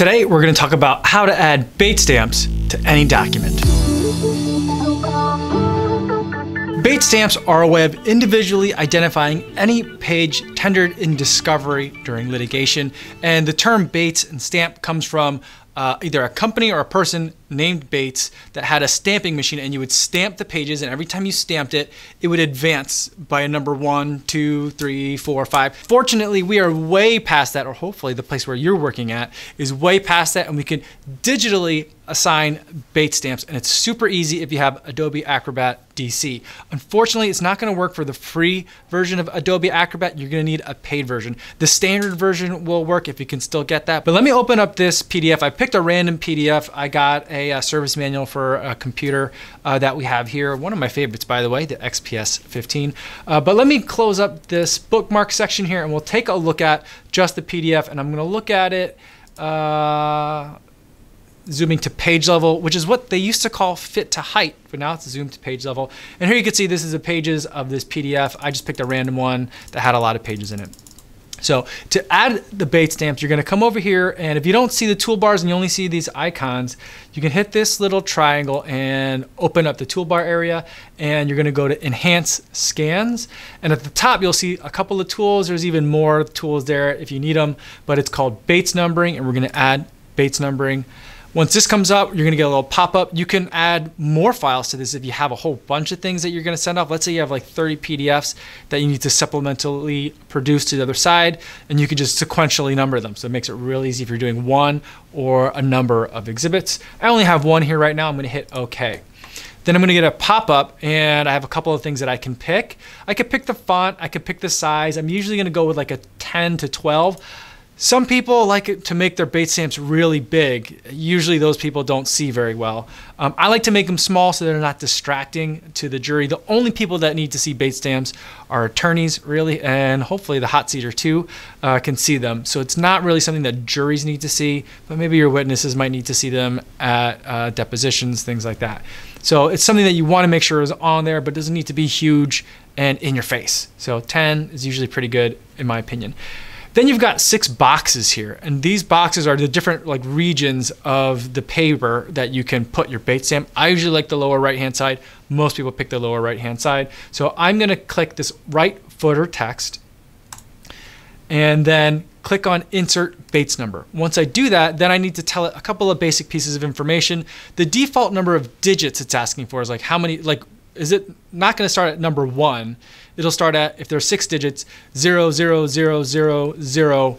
Today, we're going to talk about how to add Bates stamps to any document. Bates stamps are a way of individually identifying any page tendered in discovery during litigation, and the term Bates and stamp comes from either a company or a person named Bates that had a stamping machine, and you would stamp the pages, and every time you stamped it, it would advance by a number 1, 2, 3, 4, 5. Fortunately, we are way past that, or hopefully the place where you're working at is way past that, and we can digitally assign Bates stamps, and it's super easy if you have Adobe Acrobat DC. Unfortunately, it's not going to work for the free version of Adobe Acrobat. You're going to need a paid version. The standard version will work if you can still get that, but let me open up this PDF. I picked a random PDF. I got a service manual for a computer that we have here. One of my favorites, by the way, the XPS 15. But let me close up this bookmark section here, and we'll take a look at just the PDF, and I'm going to look at it zooming to page level, which is what they used to call fit to height, but now it's zoomed to page level. And here you can see this is the pages of this PDF. I just picked a random one that had a lot of pages in it. So to add the Bates stamps, you're gonna come over here, and if you don't see the toolbars and you only see these icons, you can hit this little triangle and open up the toolbar area, and you're gonna go to Enhance Scans. And at the top, you'll see a couple of tools. There's even more tools there if you need them, but it's called Bates Numbering, and we're gonna add Bates Numbering. Once this comes up, you're gonna get a little pop-up. You can add more files to this if you have a whole bunch of things that you're gonna send off. Let's say you have like 30 PDFs that you need to supplementally produce to the other side, and you can just sequentially number them. So it makes it real easy if you're doing one or a number of exhibits. I only have one here right now. I'm gonna hit okay. Then I'm gonna get a pop-up, and I have a couple of things that I can pick. I could pick the font, I could pick the size. I'm usually gonna go with like a 10 to 12. Some people like it to make their Bates stamps really big. Usually those people don't see very well. I like to make them small so they're not distracting to the jury. The only people that need to see Bates stamps are attorneys, really, and hopefully the hot seater too can see them. So it's not really something that juries need to see, but maybe your witnesses might need to see them at depositions, things like that. So it's something that you want to make sure is on there, but doesn't need to be huge and in your face. So 10 is usually pretty good in my opinion. Then you've got 6 boxes here, and these boxes are the different like regions of the paper that you can put your Bates stamp. I usually like the lower right-hand side. Most people pick the lower right-hand side. So I'm gonna click this right footer text and then click on Insert Bates Number. Once I do that, then I need to tell it a couple of basic pieces of information. The default number of digits it's asking for is like how many, like, is it not going to start at number 1? It'll start at, if there's 6 digits, 0, 0, 0, 0, 0,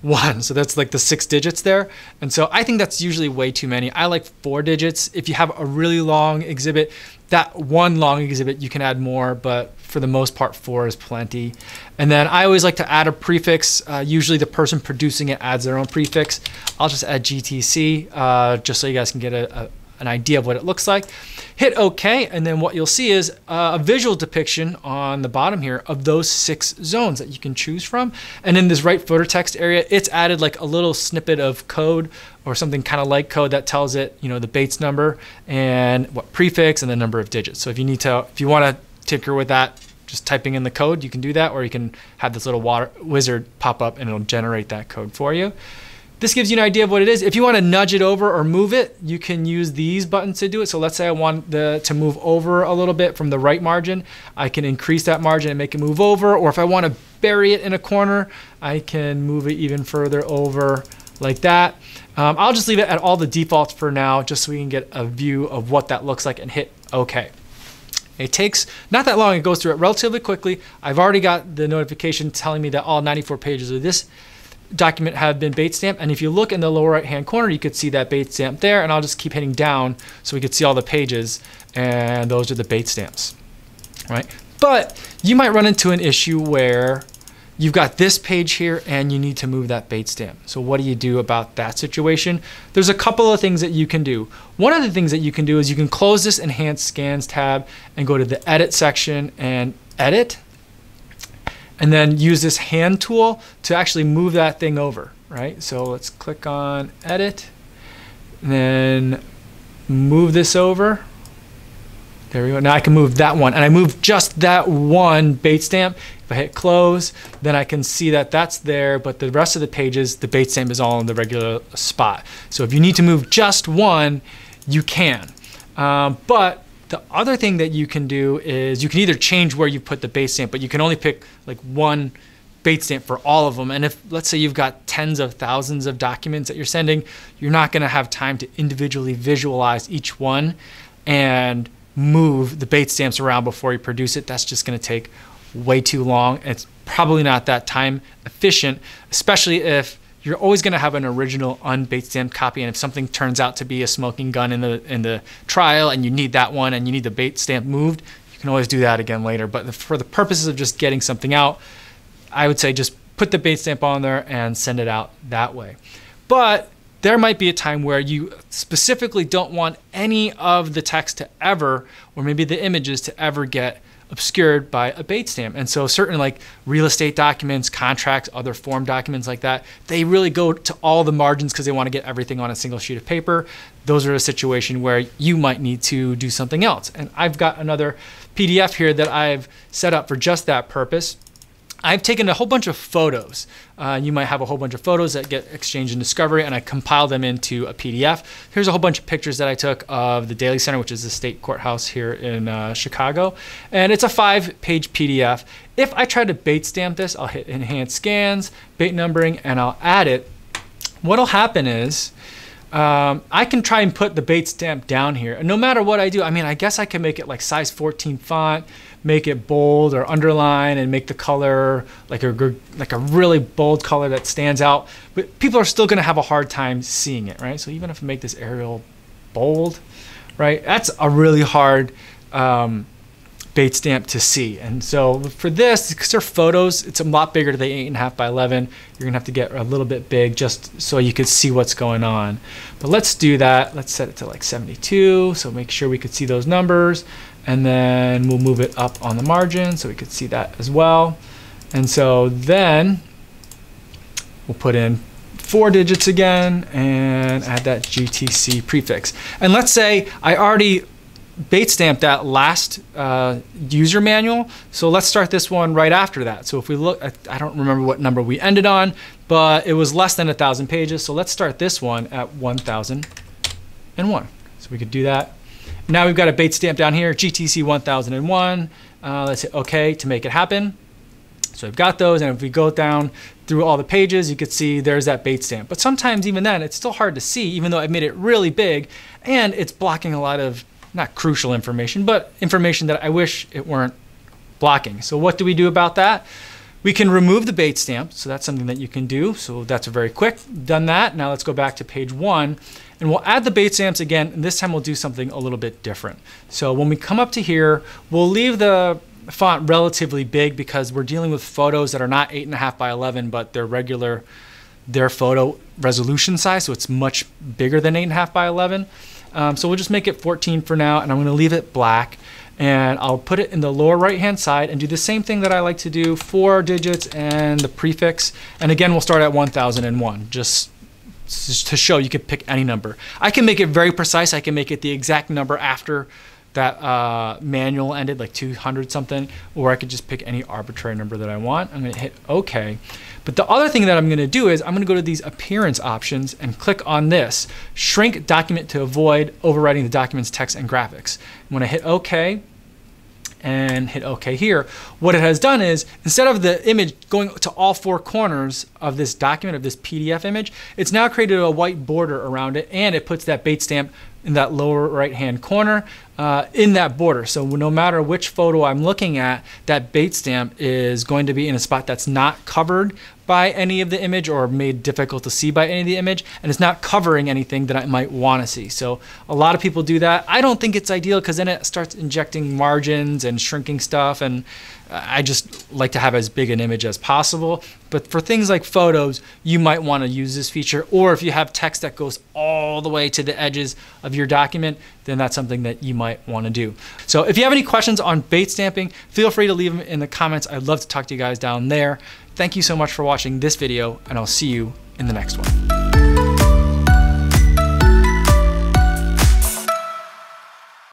1. So that's like the 6 digits there. And so I think that's usually way too many. I like 4 digits. If you have a really long exhibit, that one long exhibit, you can add more, but for the most part, 4 is plenty. And then I always like to add a prefix. Usually the person producing it adds their own prefix. I'll just add GTC, just so you guys can get an idea of what it looks like. Hit OK, and then what you'll see is a visual depiction on the bottom here of those 6 zones that you can choose from. And in this right footer text area, it's added like a little snippet of code or something kind of like code that tells it, you know, the Bates number and what prefix and the number of digits. So if you need to, if you want to tinker with that, just typing in the code, you can do that, or you can have this little wizard pop up and it'll generate that code for you. This gives you an idea of what it is. If you want to nudge it over or move it, you can use these buttons to do it. So let's say I want to move over a little bit from the right margin. I can increase that margin and make it move over. Or if I want to bury it in a corner, I can move it even further over like that. I'll just leave it at all the defaults for now, just so we can get a view of what that looks like, and hit OK. It takes not that long. It goes through it relatively quickly. I've already got the notification telling me that all 94 pages of this document have been Bates stamped, and if you look in the lower right hand corner, you could see that Bates stamp there, and I'll just keep hitting down so we could see all the pages, and those are the Bates stamps, right? But you might run into an issue where you've got this page here and you need to move that Bates stamp. So what do you do about that situation? There's a couple of things that you can do. One of the things that you can do is you can close this Enhanced Scans tab and go to the Edit section and edit, and then use this hand tool to actually move that thing over, right? So let's click on Edit, and then move this over. There we go. Now I can move that one, and I moved just that one Bates stamp. If If I hit close, then I can see that that's there, but the rest of the pages, the Bates name is all in the regular spot. So if you need to move just one, you can. But the other thing that you can do is you can either change where you put the Bates stamp, but you can only pick like one Bates stamp for all of them. And if, let's say you've got tens of thousands of documents that you're sending, you're not gonna have time to individually visualize each one and move the Bates stamps around before you produce it. That's just gonna take way too long. And it's probably not that time efficient, especially if you're always going to have an original un-Bates stamped copy, and if something turns out to be a smoking gun in the trial and you need that one and you need the Bates stamp moved, you can always do that again later. But for the purposes of just getting something out, I would say just put the Bates stamp on there and send it out that way. But there might be a time where you specifically don't want any of the text to ever, or maybe the images to ever, get obscured by a Bates stamp. And so certain like real estate documents, contracts, other form documents like that, they really go to all the margins because they want to get everything on a single sheet of paper. Those are a situation where you might need to do something else. And I've got another PDF here that I've set up for just that purpose. I've taken a whole bunch of photos. You might have a whole bunch of photos that get exchanged in Discovery, and I compile them into a PDF. Here's a whole bunch of pictures that I took of the Daley Center, which is the state courthouse here in Chicago. And it's a 5-page PDF. If I try to Bates stamp this, I'll hit Enhance Scans, Bates Numbering, and I'll add it. What'll happen is, I can try and put the Bates stamp down here. And no matter what I do, I mean, I guess I can make it like size 14 font, make it bold or underline, and make the color like a really bold color that stands out. But people are still gonna have a hard time seeing it, right? So even if I make this Arial bold, right? That's a really hard Bates stamp to see. And so for this, because they're photos, it's a lot bigger than 8.5 by 11. You're gonna have to get a little bit big just so you could see what's going on. But let's do that. Let's set it to like 72. So make sure we could see those numbers. And then we'll move it up on the margin so we could see that as well. And so then we'll put in 4 digits again and add that GTC prefix. And let's say I already Bates stamped that last user manual. So let's start this one right after that. So if we look, I don't remember what number we ended on, but it was less than 1,000 pages. So let's start this one at 1,001. So we could do that. Now we've got a Bates stamp down here, GTC 1001. Let's hit OK to make it happen. So I've got those, and if we go down through all the pages, you could see there's that Bates stamp. But sometimes even then, it's still hard to see, even though I've made it really big, and it's blocking a lot of, not crucial information, but information that I wish it weren't blocking. So what do we do about that? We can remove the Bates stamp. So that's something that you can do. So that's very quick, done that. Now let's go back to page 1, and we'll add the Bates stamps again. And this time we'll do something a little bit different. So when we come up to here, we'll leave the font relatively big because we're dealing with photos that are not 8.5 by 11, but they're regular, their photo resolution size. So it's much bigger than 8.5 by 11. So we'll just make it 14 for now, and I'm going to leave it black, and I'll put it in the lower right hand side and do the same thing that I like to do, 4 digits and the prefix. And again, we'll start at 1001 just to show you could pick any number. I can make it very precise. I can make it the exact number after that manual ended, like 200 something, or I could just pick any arbitrary number that I want. I'm going to hit OK. But the other thing that I'm going to do is I'm going to go to these appearance options and click on this, shrink document to avoid overwriting the document's text and graphics. When I hit OK and hit OK here, what it has done is instead of the image going to all 4 corners of this document, of this PDF image, it's now created a white border around it, and it puts that Bates stamp in that lower right-hand corner in that border. So no matter which photo I'm looking at, that Bates stamp is going to be in a spot that's not covered by any of the image or made difficult to see by any of the image, and it's not covering anything that I might want to see. So a lot of people do that. I don't think it's ideal because then it starts injecting margins and shrinking stuff, and I just like to have as big an image as possible. But for things like photos, you might want to use this feature, or if you have text that goes all the way to the edges of your document, then that's something that you might want to do. So if you have any questions on Bates stamping, feel free to leave them in the comments. I'd love to talk to you guys down there. Thank you so much for watching this video, and I'll see you in the next one.